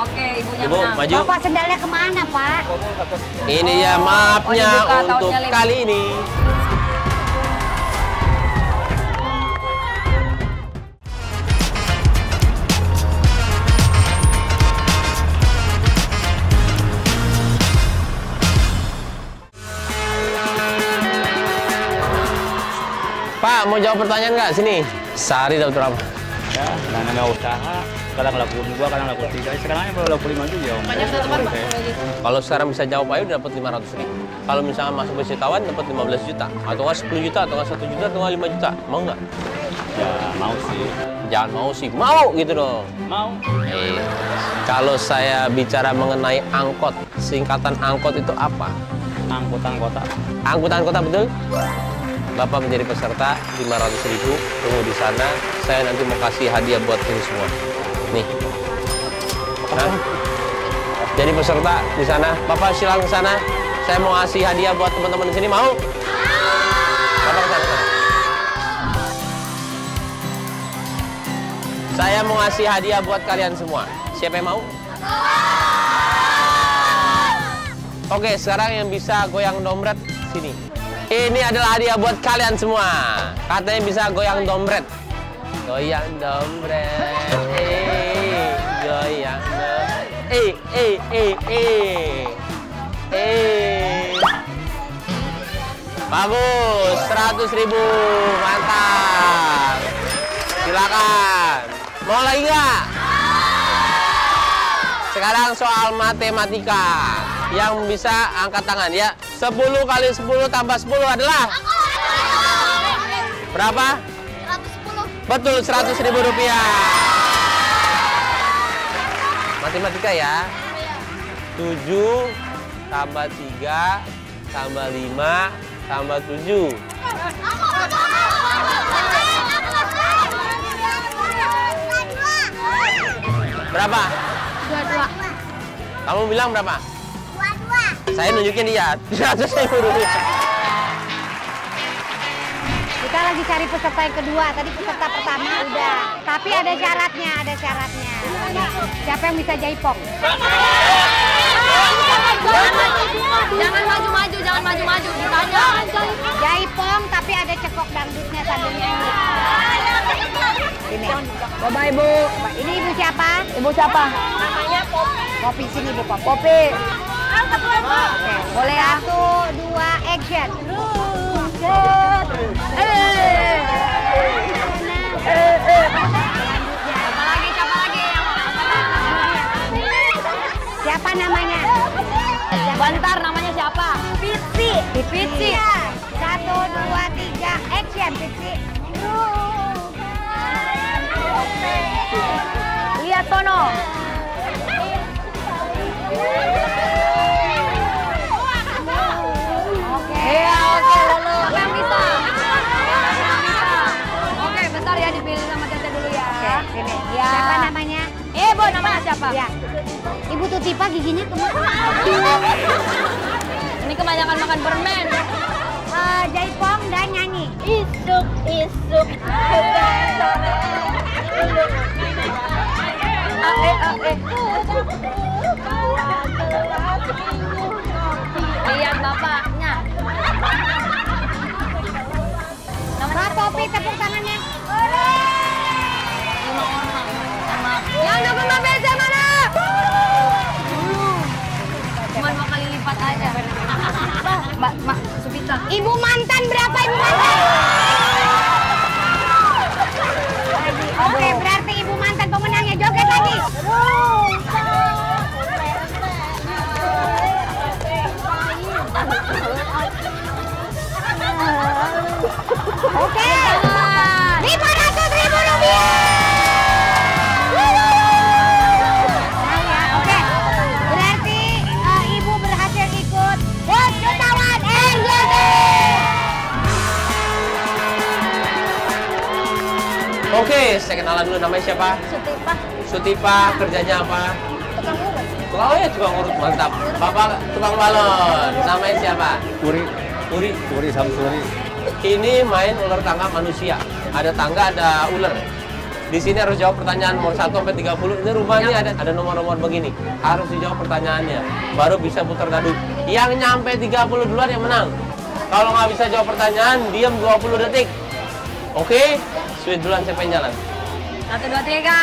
Oke, ibunya Ibu, menang. Maju. Bapak sendalnya kemana, Pak? Ini ya maafnya untuk kali ini. Pak, mau jawab pertanyaan nggak? Sini. Sehari dapat berapa? Ya, namanya usaha. Kadang laku 2, kadang laku 3. Sekarang yang baru laku 5 aja ya. Kalau sekarang bisa jawab ayo udah dapat 500.000. Kalau misalnya masuk bus jutawan dapat 15 juta. Atau nggak 10 juta, atau nggak 1 juta, atau nggak 5 juta. Mau nggak? Ya, mau sih. Jangan mau sih. Mau gitu dong. Mau. Kalau saya bicara mengenai angkot, singkatan angkot itu apa? Angkutan kota. Angkutan kota, betul? Bapak menjadi peserta 500.000, tunggu di sana. Saya nanti mau kasih hadiah buat ini semua. Nih. Nah. Jadi peserta di sana. Bapak silakan ke sana. Saya mau kasih hadiah buat teman-teman di sini, mau? Bapak ke sana. Saya mau kasih hadiah buat kalian semua. Siapa yang mau? Oke, sekarang yang bisa goyang dompet sini. Ini adalah hadiah buat kalian semua. Katanya bisa goyang dompet. Goyang dompet. Goyang dompet. Bagus, 100.000. Mantap. Silakan. Mau lagi nggak? Sekarang soal matematika. Yang bisa angkat tangan ya. 10 kali 10 tambah 10 adalah? Berapa? 110. Betul, 100.000 rupiah. Matematika ya. 7 tambah 3 tambah 5 tambah 7. Berapa? 22. Kamu bilang berapa? Saya nunjukin dia, 300.000 rupiah. Kita lagi cari peserta yang kedua, tadi peserta pertama udah. Tapi ada syaratnya, ada syaratnya. Siapa yang bisa jaipong? Jangan maju-maju, jangan maju-maju. Jaipong tapi ada cekok dangdutnya sambil nyanyi. Ini, Bapak Ibu. Ini Ibu siapa? Ibu siapa? Namanya Popi. Popi, sini Ibu Popi. Popi. Oke, boleh ya? 1, 2, action. Siapa lagi? Siapa lagi? Siapa namanya? Bentar, namanya siapa? Pitsi. Pitsi. 1, 2, 3, action, Pitsi. Lihat sono. Siapa namanya? Ibu, namanya siapa? Ya. Ibu Tutipa giginya kemana? Ini kebanyakan makan permen. Jaipong dan nyanyi. Isuk, isuk. Lihat bapaknya. Pak Popi, tepuk tangannya. Yang dapat mampirnya mana? Cuma 2 kali lipat aja. Mbak, Mak, Supita. Ibu mantan berapa Ibu mantan? Oke, berarti Ibu mantan pemenangnya joget lagi. Oke. 500.000 rupiah. Oke, saya kenalan dulu, namanya siapa? Sutipa. Sutipa, kerjanya apa? Tukang urut. Oh ya, tukang urut, mantap. Bapak tukang balon, namanya siapa? Puri. Puri? Puri Samsuri. Ini main ular tangga manusia. Ada tangga, ada ular. Di sini harus jawab pertanyaan nomor 1 sampai 30. Ini rumahnya ada nomor-nomor begini. Harus dijawab pertanyaannya. Baru bisa putar dadu. Yang nyampe 30 duluan yang menang. Kalau nggak bisa jawab pertanyaan, diam 20 detik. Oke? Sweet duluan, siapa yang jalan? 1, 2, 3.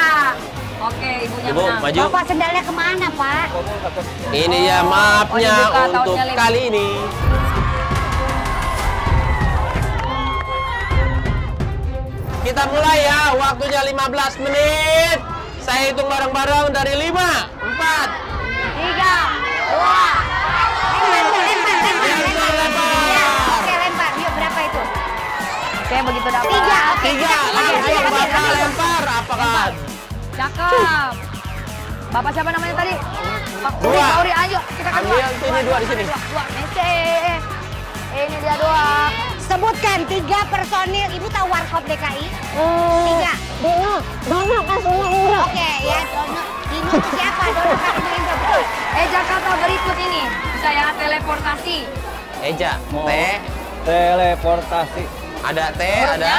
Oke, ibunya Ibu, menang. Maju. Bapak sendalnya kemana, Pak? Ini ya mapnya untuk kali ini. Kita mulai ya, waktunya 15 menit. Saya hitung bareng-bareng dari 5, 4, 3, 2, 1. Oke, lempar. Yuk, berapa itu? Oke, begitu dapat. 3. Langsung bakal lempar. Apakah? Cakep. Bapak siapa namanya tadi? Pak Uri, Pak Uri. Ayo, kita kan dua. Ini 2 di sini. 2, Meseh. Ini dia 2. Sebutkan 3 personil, Ibu tahu Warkop DKI? 3. Dono, Dono Kasuna Indro. Oke, ya Dono. Ini siapa? Dono Kasuna Indro. Eja kata berikut ini, saya teleportasi. Eja, T. Teleportasi. Ada T, ada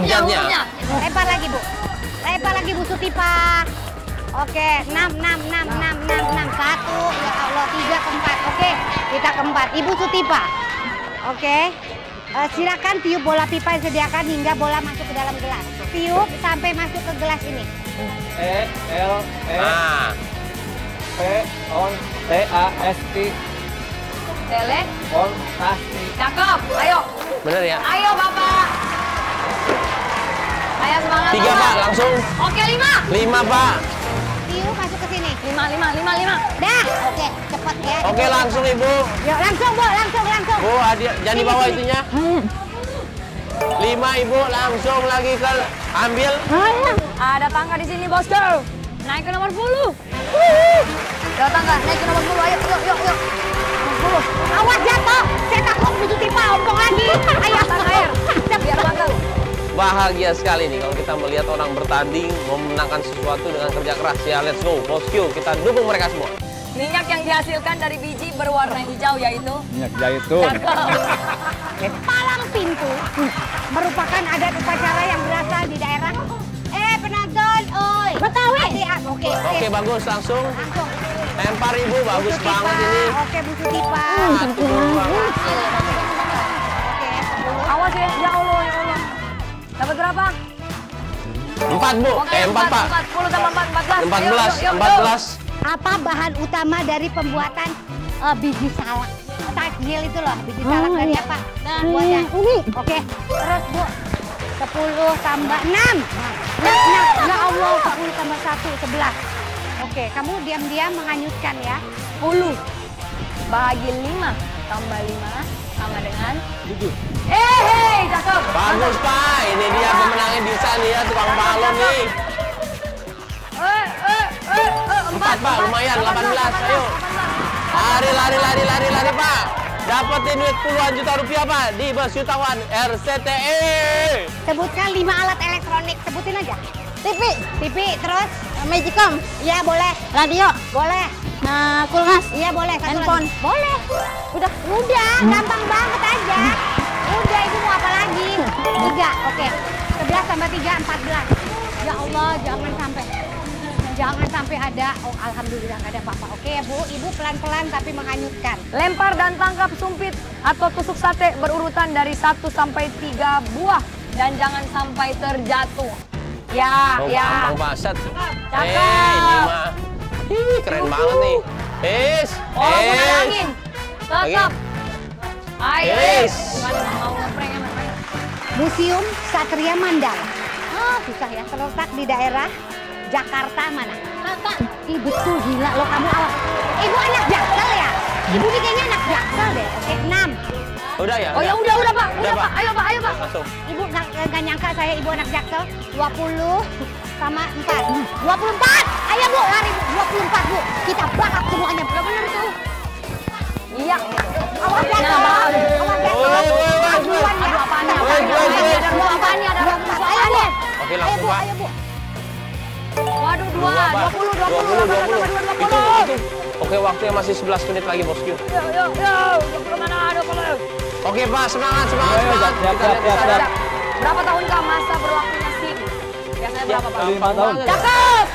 abjadnya. Lempar lagi, Bu. Lempar lagi, Bu Sutipa. Oke, 6. 1, ya Allah, 3 ke 4. Oke, kita ke 4. Ibu Sutipa. Oke. Silakan tiup bola pipa yang sediakan hingga bola masuk ke dalam gelas. Tiup sampai masuk ke gelas ini. T-A-S-T. Tele. Kontasi. Cakep, ayo. Bener ya? Ayo, Bapak. Ayo, semangat. 3, Pak, langsung. Oke, 5. 5, Pak. Tiup masuk ke sini. 5. Dah, oke. Cepat ya. Oke, langsung, Ibu. Yuk, langsung, Bu, langsung. Bu, jangan dibawa itunya. 5, Ibu, langsung lagi ke ambil. Ada tangga di sini, Bosku. Naik ke nomor 10. Ada tangga, naik ke nomor 10. Ayo, yuk. Nomor 10. Awas jatuh. Saya takut butuh tipe, ompong lagi. Ayo, air. Biar bangga. Bahagia sekali nih kalau kita melihat orang bertanding memenangkan sesuatu dengan kerja keras. Ya, let's go, Bosku. Kita dukung mereka semua. Minyak yang dihasilkan dari biji berwarna hijau yaitu minyak zaitun. Palang pintu merupakan adat upacara yang berasal di daerah Penanggal, oi. Betawi. Oke, bagus langsung. Lempar Ibu, bagus banget ini. Oke, Bu Sutipa. Oke, awas ya, ya Allah. Dapat berapa? 4, Bu. 4, Pak. 10 tambah 4, 14. Apa bahan utama dari pembuatan biji salak? Takjil itu loh, biji salak dari apa? Buahnya. Oke, terus Bu, 10 tambah 6. Ya Allah, 10 tambah 1, 11. Oke, kamu diam-diam menghanyutkan ya. 10. Bahagi 5, tambah 5, sama dengan 7. Cakep. Bagus, Pak. Ini dia pemenangnya bisa nih ya, tukang balon nih. 4, Pak, lumayan, 18, ayo. Lari, Pak. Dapetin duit puluhan juta rupiah, Pak, di Bus Jutawan RCTI. Sebutkan 5 alat elektronik, sebutin aja. TV, terus Magicom, iya boleh. Radio, boleh. Kulkas, iya boleh. Handphone, boleh. Udah, gampang banget aja. Udah, itu mau apa lagi? 3, oke. 11 tambah 3, 14. Ya Allah, jangan sampai ada, oh alhamdulillah nggak ada apa-apa. Oke ya Bu, Ibu pelan-pelan tapi menghanyutkan. Lempar dan tangkap sumpit atau tusuk sate berurutan dari 1 sampai 3 buah. Dan jangan sampai terjatuh. Ya. Cakep. Ini mah. Keren banget nih. Kena angin. Tetap. Museum Satria Mandala. Susah ya, terletak di daerah Jakarta mana? Apa? Ih, betul, gila lo kamu awal. Ibu anak Jaksel ya? Ibu ini kayaknya anak Jaksel deh. Oke, 6. Udah ya? Udah Pak. Udah Pak. Ayo Pak. Masuk. Ibu nggak nyangka saya ibu anak Jaksel. 20 sama 4. 24. Ayo Bu, lari Bu. 24 Bu. Kita bakar semuanya. Bener tuh. Iya. Awas ya. Awas ya. Oke, langsung Pak. Ayo Bu. Waduh, 20. Itu. Oke, waktunya masih 11 menit lagi, Bosku. Yuk. 20 mana? 20. Oke, Pak, semangat. Berapa tahun masa berlakunya SIM? Biasanya umurnya berapa, Pak? 5 tahun. Cakep!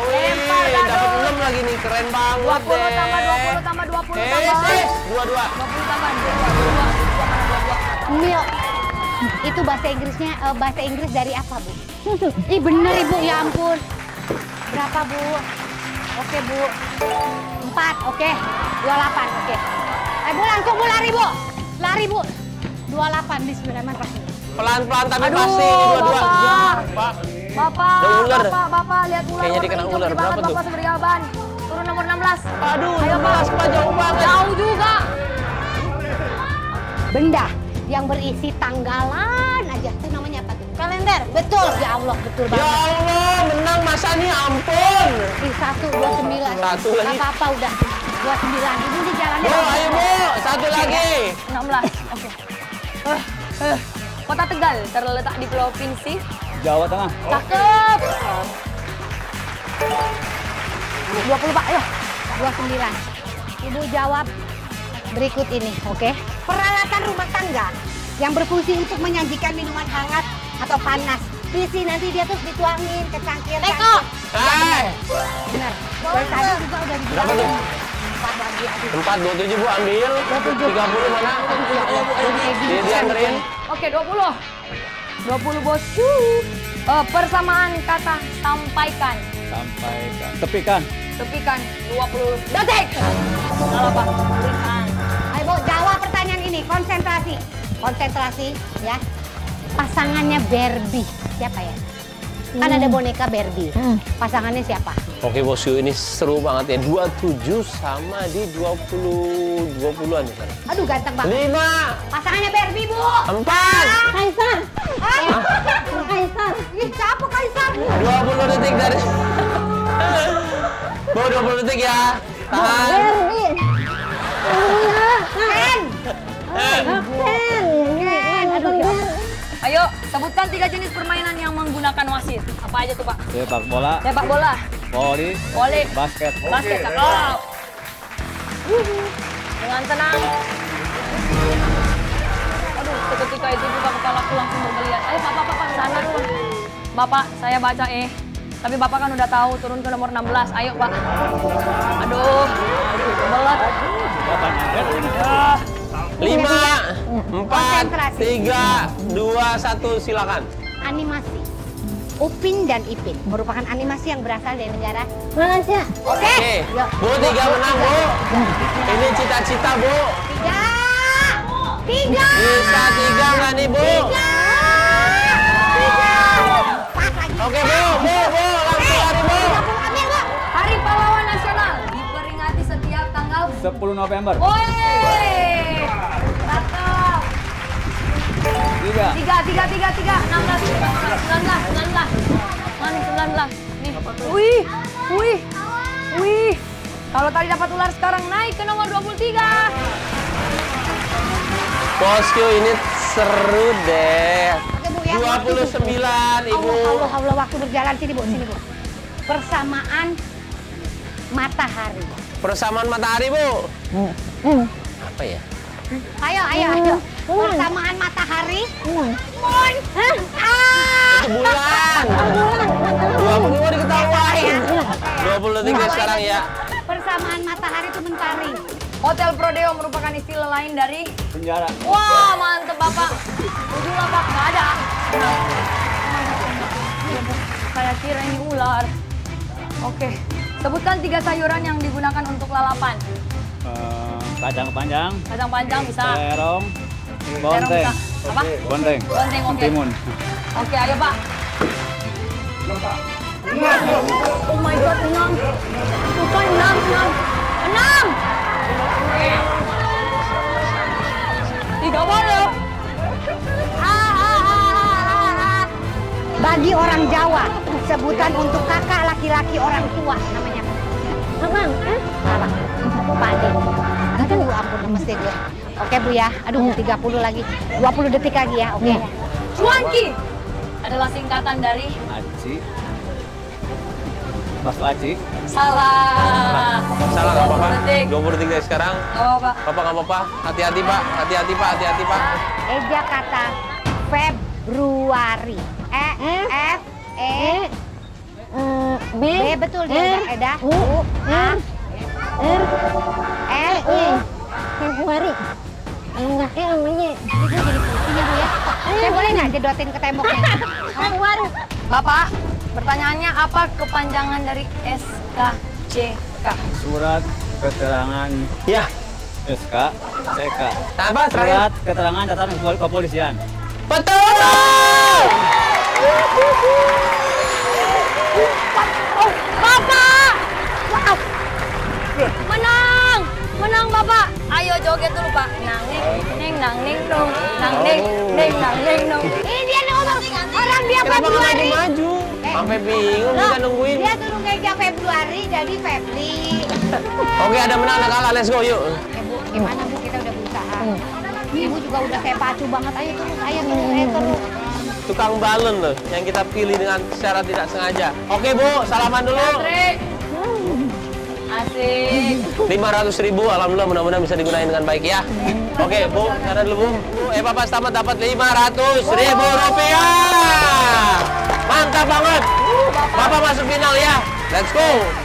Lempar, dapat 6 lagi nih, keren banget. 20 tambah 20 tambah 22. Mil. Itu bahasa Inggrisnya, bahasa Inggris dari apa, Bu? Ih, bener, Ibu. Ya ampun. Berapa, Bu? Oke, Bu. 4, oke. 28, oke. Ayo, Bu, langsung Bu lari, Bu. Lari, Bu. 28, bismillahirrahmanirrahim. Pelan-pelan tapi pasti ini 22. Bapak, lihat ular. Kayaknya dikena ular, berapa tuh? Bapak seperti gaban. Turun nomor 16. Aduh, ayo, Pak, jauh banget. Jauh juga. Benda yang berisi tanggalan aja, itu namanya apa tuh? Kalender. Betul, ya Allah, betul banget. Ya Allah, menang masa nih, ampun. Di 129. Satu lagi. Gak apa-apa, udah. 29, ini di jalannya. Oh, ayo, Bu, satu lagi. 16, oke. Kota Tegal terletak di Provinsi Jawa Tengah. Cakep. 20, Pak, ayo. 29. Ibu jawab berikut ini, oke? Peralatan rumah tangga yang berfungsi untuk menyajikan minuman hangat atau panas. Visi nanti dia terus dituangin ke cangkir. Teko! Benar. Dari tadi juga udah dibilang. 4 lagi. 4, 27, Bu, ambil. 30 mana? Dia dianterin. Oke, 20. 20, Bosku. Persamaan kata sampaikan. Sampaikan. Tepikan. Tepikan. 20 detik. Salah, Pak. Tepikan. Ayo, Bu, jawab pertanyaan ini. Konsentrasi. Konsentrasi, ya. Pasangannya Barbie. Siapa ya? Kan ada boneka Barbie. Pasangannya siapa? Oke, Bosku, ini seru banget ya. 27 sama di 20-an ya, Sarah. Aduh, ganteng banget. 5. Pasangannya Barbie, Bu. 4. Kaisar. Kaisar. Ini siapa Kaisar? 20 detik dari... Bu, 20 detik ya. Tahan. Barbie. Ken. Aduh, ya. Ayo, sebutkan 3 jenis permainan yang menggunakan wasit. Apa aja tuh, Pak? Sepak bola. Sepak bola. Voli. Voli. Basket. Basket, cakep. Dengan tenang. Aduh, ketika itu juga kepalaku langsung bergeliat. Ayo, Bapak, sana. Bapak, saya baca Tapi Bapak kan udah tahu, turun ke nomor 16. Ayo, Pak. Aduh, belet. 5, 4, 3, 2, 1, silakan. Animasi. Upin dan Ipin merupakan animasi yang berasal dari negara Malaysia. Oke. Bu, 3 menang, Bu. Ini cita-cita, Bu. 3. Bisa 3 nggak nih, Bu? 3. Pas lagi. Oke, Bu. Langsung hari, Bu. Ambil, Bu. Hari Pahlawan Nasional diperingati setiap tanggal 10 November. Woi. 3, 19. Nih. Wih. Kalau tadi dapat ular, sekarang naik ke nomor 23. Bosku, ini seru deh. Oke, Bu, ya. 29, Ibu. Allah, waktu berjalan. Sini, Bu. Persamaan matahari. Persamaan matahari, Bu. Apa ya? Ayo. Persamaan matahari. Moon. Bulan. 20 diketawain. 23 sekarang ya. Persamaan matahari itu mentari. Hotel Prodeo merupakan istilah lain dari penjara. Wah, mantep, Bapak. 7 lah, Pak. Nggak ada. Saya kira ini ular. Oke. Sebutkan 3 sayuran yang digunakan untuk lalapan. Kacang panjang. Kacang panjang bisa. Terong. Bonteng. Apa? Bonteng. Bonteng, oke. Timun. Oke, ayo, Pak. Oh my God, 6. Bukan 6. 6! 30. Bagi orang Jawa, sebutan untuk kakak laki-laki orang tua namanya. Abang, Abang. Pade. Aduh, ampun, lemes deh gue. Oke, Bu, ya. Aduh, 30 lagi. 20 detik lagi ya, oke. Cuanki adalah singkatan dari... Aci. Mas Aci. Salah, nggak apa-apa. 20 detik dari sekarang. Nggak apa-apa. Bapak, nggak apa-apa. Hati-hati, Pak. Hati-hati, Pak. Eja kata Februari. B, betul dia. Eda, U, A, R, E, I. Februari. Enggak, namanya. Itu jadi fungsinya Bu ya. Saya boleh nggak jedotin ke temboknya? Februari. Bapak, pertanyaannya apa kepanjangan dari SKCK? Surat keterangan. Ya. SKCK. Tambah surat keterangan catatan kepolisian. Betul. Oh, Bapak! Wow. Menang! Menang, Bapak! Ayo joget dulu, Pak. Nang ning, nang ning dong. Nang ning, nang ning dong. Ini dia nih orang dia Februari. Maju. Sampai bingung kita nungguin. Dia tuh nungguin dia Februari, jadi Febri. Oke, ada menang, ada kalah. Let's go, yuk. Ibu, gimana Bu? Kita udah berusaha. Ibu juga udah kayak pacu banget. Ayo terus, ayo terus. Tukang balon loh, yang kita pilih dengan secara tidak sengaja. Oke Bu, salaman dulu. Asik. 500.000, alhamdulillah mudah-mudahan bisa digunakan dengan baik ya. Oke Bu, karena dulu Bu. Papa Stamat dapat 500.000 rupiah. Mantap banget. Bapak masuk final ya. Let's go.